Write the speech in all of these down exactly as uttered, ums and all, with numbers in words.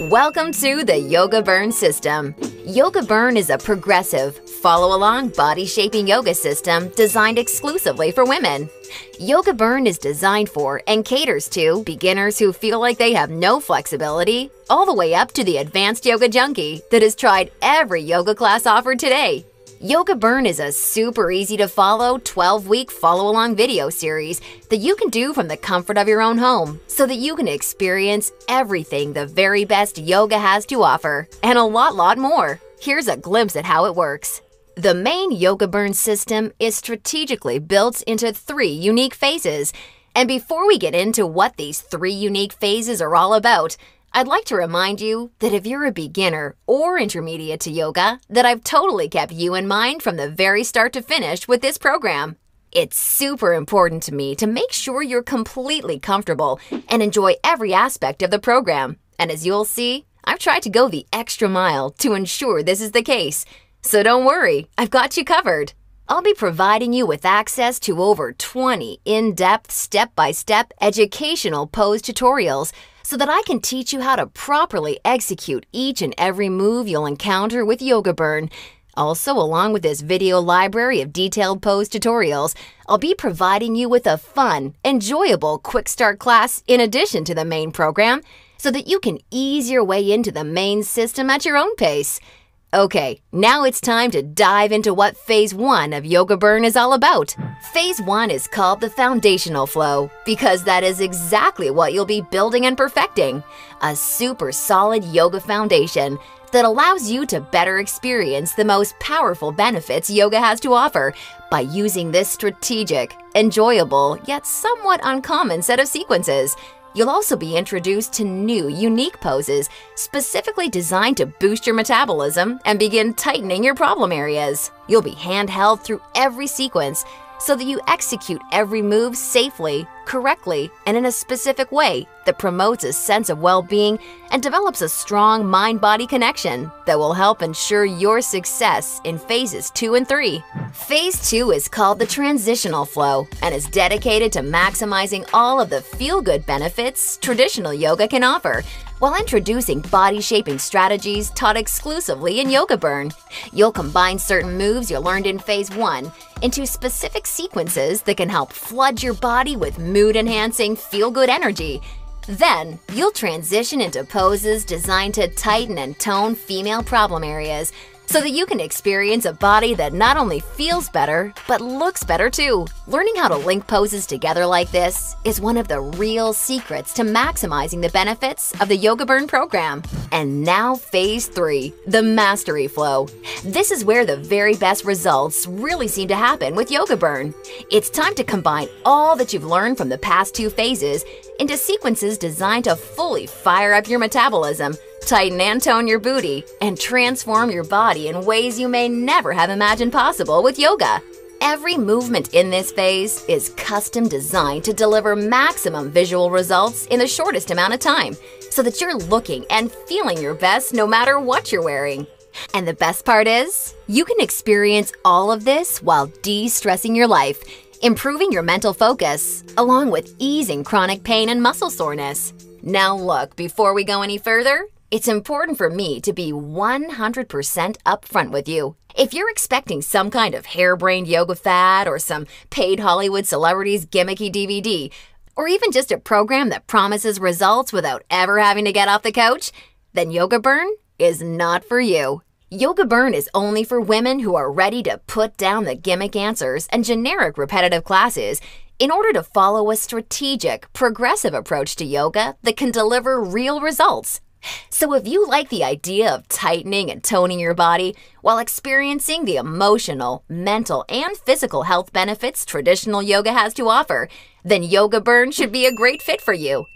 Welcome to the Yoga Burn System. Yoga Burn is a progressive, follow-along body-shaping yoga system designed exclusively for women. Yoga Burn is designed for and caters to beginners who feel like they have no flexibility, all the way up to the advanced yoga junkie that has tried every yoga class offered today. Yoga Burn is a super easy-to-follow twelve-week follow-along video series that you can do from the comfort of your own home so that you can experience everything the very best yoga has to offer and a lot, lot more. Here's a glimpse at how it works. The main Yoga Burn system is strategically built into three unique phases. And before we get into what these three unique phases are all about, I'd like to remind you that if you're a beginner or intermediate to yoga, that I've totally kept you in mind from the very start to finish with this program. It's super important to me to make sure you're completely comfortable and enjoy every aspect of the program. And as you'll see, I've tried to go the extra mile to ensure this is the case. So don't worry, I've got you covered. I'll be providing you with access to over twenty in-depth, step-by-step educational pose tutorials so that I can teach you how to properly execute each and every move you'll encounter with Yoga Burn. Also, along with this video library of detailed pose tutorials, I'll be providing you with a fun, enjoyable quick start class in addition to the main program so that you can ease your way into the main system at your own pace. Okay, now it's time to dive into what Phase one of Yoga Burn is all about. Phase one is called the foundational flow because that is exactly what you'll be building and perfecting. A super solid yoga foundation that allows you to better experience the most powerful benefits yoga has to offer by using this strategic, enjoyable, yet somewhat uncommon set of sequences. You'll also be introduced to new, unique poses specifically designed to boost your metabolism and begin tightening your problem areas. You'll be handheld through every sequence so that you execute every move safely, correctly, and in a specific way that promotes a sense of well-being and develops a strong mind-body connection that will help ensure your success in phases two and three. Phase two is called the transitional flow and is dedicated to maximizing all of the feel-good benefits traditional yoga can offer, while introducing body-shaping strategies taught exclusively in Yoga Burn. You'll combine certain moves you learned in Phase one into specific sequences that can help flood your body with mood-enhancing, feel-good energy. Then, you'll transition into poses designed to tighten and tone female problem areas so that you can experience a body that not only feels better, but looks better too. Learning how to link poses together like this is one of the real secrets to maximizing the benefits of the Yoga Burn program. And now Phase three, the mastery flow. This is where the very best results really seem to happen with Yoga Burn. It's time to combine all that you've learned from the past two phases into sequences designed to fully fire up your metabolism, tighten and tone your booty, and transform your body in ways you may never have imagined possible with yoga. Every movement in this phase is custom designed to deliver maximum visual results in the shortest amount of time so that you're looking and feeling your best no matter what you're wearing. And the best part is, you can experience all of this while de-stressing your life, improving your mental focus, along with easing chronic pain and muscle soreness. Now look, before we go any further, it's important for me to be one hundred percent upfront with you. If you're expecting some kind of harebrained yoga fad or some paid Hollywood celebrities gimmicky D V D, or even just a program that promises results without ever having to get off the couch, then Yoga Burn is not for you. Yoga Burn is only for women who are ready to put down the gimmick answers and generic repetitive classes in order to follow a strategic, progressive approach to yoga that can deliver real results. So if you like the idea of tightening and toning your body while experiencing the emotional, mental, and physical health benefits traditional yoga has to offer, then Yoga Burn should be a great fit for you.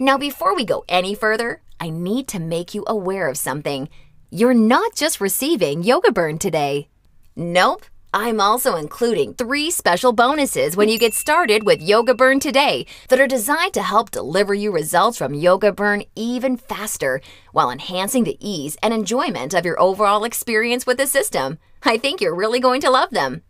Now, before we go any further, I need to make you aware of something. You're not just receiving Yoga Burn today. Nope, I'm also including three special bonuses when you get started with Yoga Burn today that are designed to help deliver you results from Yoga Burn even faster while enhancing the ease and enjoyment of your overall experience with the system. I think you're really going to love them.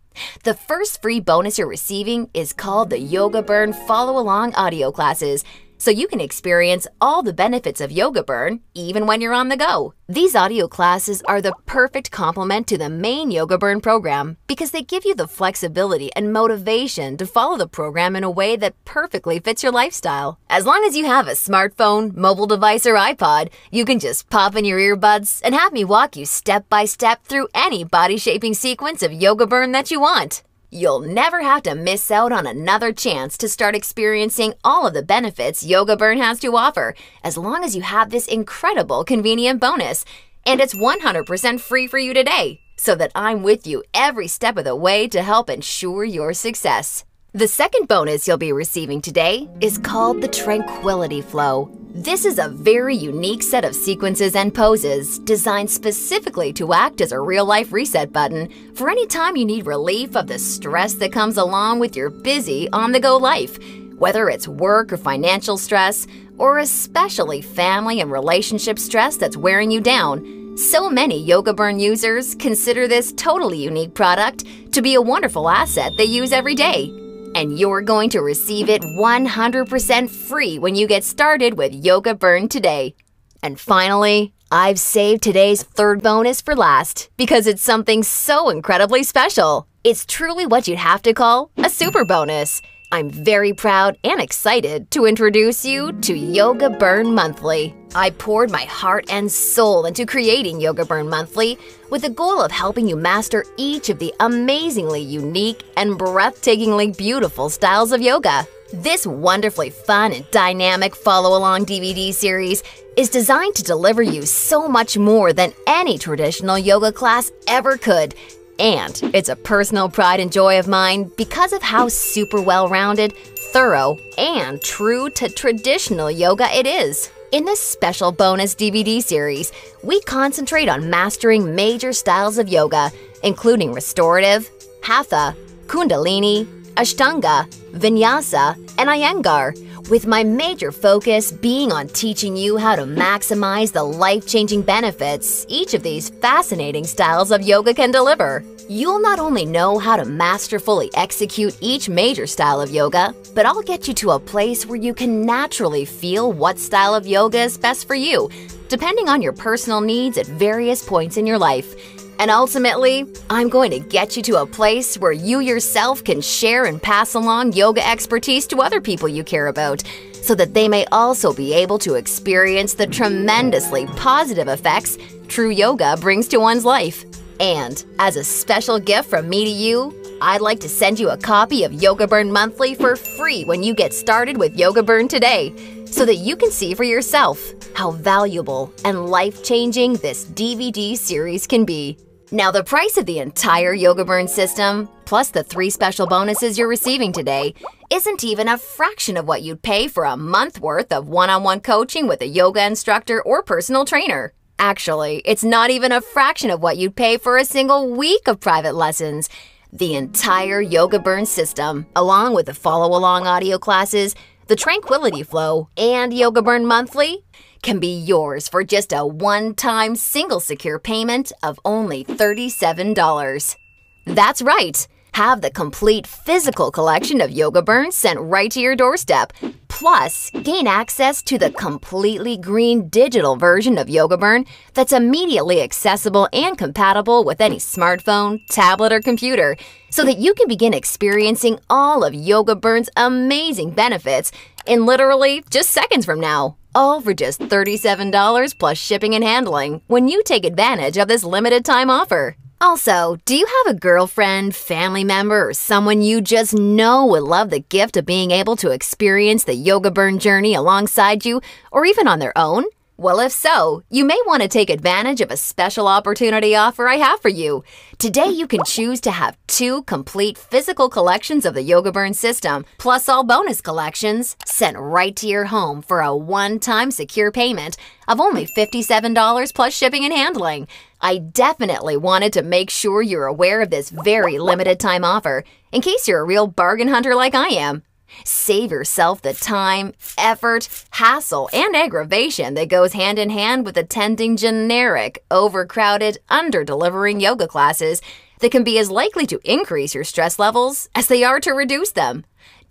The first free bonus you're receiving is called the Yoga Burn Follow Along Audio Classes. so you can experience all the benefits of Yoga Burn even when you're on the go. These audio classes are the perfect complement to the main Yoga Burn program because they give you the flexibility and motivation to follow the program in a way that perfectly fits your lifestyle. As long as you have a smartphone, mobile device, or iPod, you can just pop in your earbuds and have me walk you step by step through any body-shaping sequence of Yoga Burn that you want. You'll never have to miss out on another chance to start experiencing all of the benefits Yoga Burn has to offer, as long as you have this incredible convenient bonus. And it's one hundred percent free for you today, so that I'm with you every step of the way to help ensure your success. The second bonus you'll be receiving today is called the Tranquility Flow. This is a very unique set of sequences and poses designed specifically to act as a real-life reset button for any time you need relief of the stress that comes along with your busy, on-the-go life, whether it's work or financial stress, or especially family and relationship stress that's wearing you down. So many Yoga Burn users consider this totally unique product to be a wonderful asset they use every day. And you're going to receive it one hundred percent free when you get started with Yoga Burn today. And finally, I've saved today's third bonus for last because it's something so incredibly special. It's truly what you'd have to call a super bonus. I'm very proud and excited to introduce you to Yoga Burn Monthly. I poured my heart and soul into creating Yoga Burn Monthly with the goal of helping you master each of the amazingly unique and breathtakingly beautiful styles of yoga. This wonderfully fun and dynamic follow-along D V D series is designed to deliver you so much more than any traditional yoga class ever could. And it's a personal pride and joy of mine because of how super well-rounded, thorough, and true to traditional yoga it is. In this special bonus D V D series, we concentrate on mastering major styles of yoga, including restorative, hatha, kundalini, ashtanga, vinyasa, and Iyengar, with my major focus being on teaching you how to maximize the life-changing benefits each of these fascinating styles of yoga can deliver. You'll not only know how to masterfully execute each major style of yoga, but I'll get you to a place where you can naturally feel what style of yoga is best for you, depending on your personal needs at various points in your life. And ultimately, I'm going to get you to a place where you yourself can share and pass along yoga expertise to other people you care about, so that they may also be able to experience the tremendously positive effects true yoga brings to one's life. And as a special gift from me to you, I'd like to send you a copy of Yoga Burn Monthly for free when you get started with Yoga Burn today, so that you can see for yourself how valuable and life-changing this D V D series can be. Now, the price of the entire Yoga Burn system, plus the three special bonuses you're receiving today, isn't even a fraction of what you'd pay for a month worth of one-on-one coaching with a yoga instructor or personal trainer. Actually, it's not even a fraction of what you'd pay for a single week of private lessons. The entire Yoga Burn system, along with the follow-along audio classes, the Tranquility Flow, and Yoga Burn Monthly, can be yours for just a one-time single secure payment of only thirty-seven dollars. That's right! Have the complete physical collection of Yoga Burn sent right to your doorstep. Plus, gain access to the completely green digital version of Yoga Burn that's immediately accessible and compatible with any smartphone, tablet, or computer, so that you can begin experiencing all of Yoga Burn's amazing benefits in literally just seconds from now. All for just thirty-seven dollars plus shipping and handling when you take advantage of this limited time offer. Also, do you have a girlfriend, family member, or someone you just know would love the gift of being able to experience the Yoga Burn journey alongside you, or even on their own? Well, if so, you may want to take advantage of a special opportunity offer I have for you. Today, you can choose to have two complete physical collections of the Yoga Burn system, plus all bonus collections, sent right to your home for a one-time secure payment of only fifty-seven dollars plus shipping and handling. I definitely wanted to make sure you're aware of this very limited time offer, in case you're a real bargain hunter like I am. Save yourself the time, effort, hassle, and aggravation that goes hand in hand with attending generic, overcrowded, under-delivering yoga classes that can be as likely to increase your stress levels as they are to reduce them.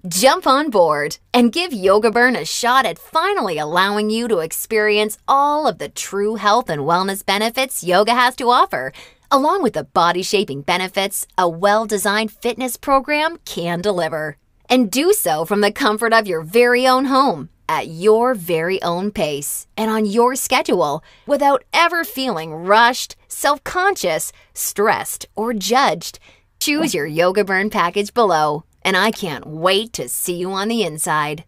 Jump on board and give Yoga Burn a shot at finally allowing you to experience all of the true health and wellness benefits yoga has to offer, along with the body-shaping benefits a well-designed fitness program can deliver. And do so from the comfort of your very own home, at your very own pace, and on your schedule, without ever feeling rushed, self-conscious, stressed, or judged. Choose your Yoga Burn package below. And I can't wait to see you on the inside.